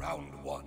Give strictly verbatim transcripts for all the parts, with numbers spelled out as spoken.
Round one.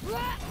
What?